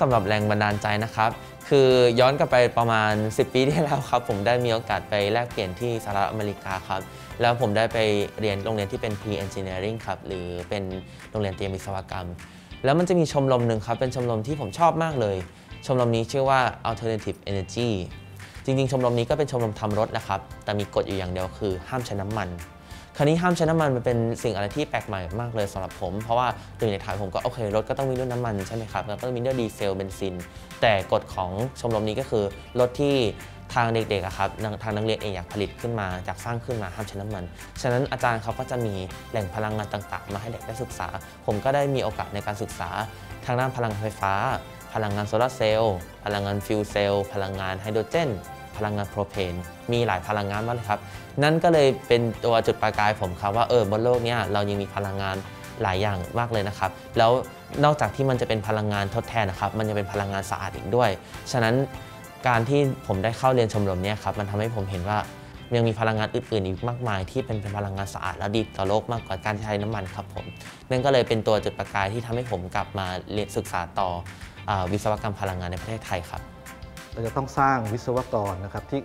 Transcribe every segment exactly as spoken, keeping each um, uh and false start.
สำหรับแรงบันดาลใจนะครับคือย้อนกลับไปประมาณสิบปีที่แล้วครับผมได้มีโอกาสไปแลกเปลี่ยนที่สหรัฐอเมริกาครับแล้วผมได้ไปเรียนโรงเรียนที่เป็น Pre-Engineering ครับหรือเป็นโรงเรียนเตรียมวิศวกรรมแล้วมันจะมีชมรมหนึ่งครับเป็นชมรมที่ผมชอบมากเลยชมรมนี้ชื่อว่า Alternative Energy จริงๆชมรมนี้ก็เป็นชมรมทำรถนะครับแต่มีกฎอยู่อย่างเดียวคือห้ามใช้น้ำมันคราวนี้ห้ามใช้น้ำมันมันเป็นสิ่งอะไรที่แปลกใหม่มากเลยสำหรับผมเพราะว่าโดยในฐานผมก็โอเครถก็ต้องวิ่งด้วยน้ำมันใช่ไหมครับแล้วก็วิ่งด้วยดีเซลเบนซินแต่กฎของชมรมนี้ก็คือรถที่ทางเด็กๆครับทางนักเรียนเองอยากผลิตขึ้นมาอยากสร้างขึ้นมาห้ามใช้น้ำมันฉะนั้นอาจารย์เขาก็จะมีแหล่งพลังงานต่างๆมาให้เด็กได้ศึกษาผมก็ได้มีโอกาสในการศึกษาทางด้านพลังไฟฟ้าพลังงานโซลาร์เซลล์พลังงานฟิวเซลล์พลังงานไฮโดรเจนพลังงานโพรเพนมีหลายพลังงานมากเลยครับนั่นก็เลยเป็นตัวจุดประกายผมครับว่าเออบนโลกนี้เรายังมีพลังงานหลายอย่างมากเลยนะครับแล้วนอกจากที่มันจะเป็นพลังงานทดแทนนะครับมันจะเป็นพลังงานสะอาดอีกด้วยฉะนั้นการที่ผมได้เข้าเรียนชมรมนี้ครับมันทำให้ผมเห็นว่ายังมีพลังงานอื่นๆอีกมากมายที่เป็นพลังงานสะอาดและดีต่อโลกมากกว่าการใช้น้ำมันครับผมนั่นก็เลยเป็นตัวจุดประกายที่ทำให้ผมกลับมาเรียนศึกษาต่อวิศวกรรมพลังงานในประเทศไทยครับเราจะต้องสร้างวิศวกรนะครับที่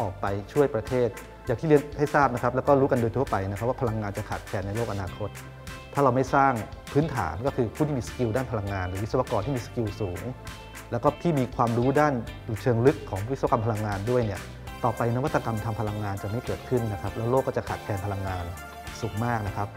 ออกไปช่วยประเทศอย่างที่เรียนให้ทราบนะครับแล้วก็รู้กันโดยทั่วไปนะครับว่าพลังงานจะขาดแคลนในโลกอนาคตถ้าเราไม่สร้างพื้นฐานก็คือผู้ที่มีสกิลด้านพลังงานหรือวิศวกรที่มีสกิลสูงแล้วก็ที่มีความรู้ด้านดูเชิงลึกของวิศวกรรมพลังงานด้วยเนี่ยต่อไปนวัตกรรมทางพลังงานจะไม่เกิดขึ้นนะครับแล้วโลกก็จะขาดแคลนพลังงานสูงมากนะครับ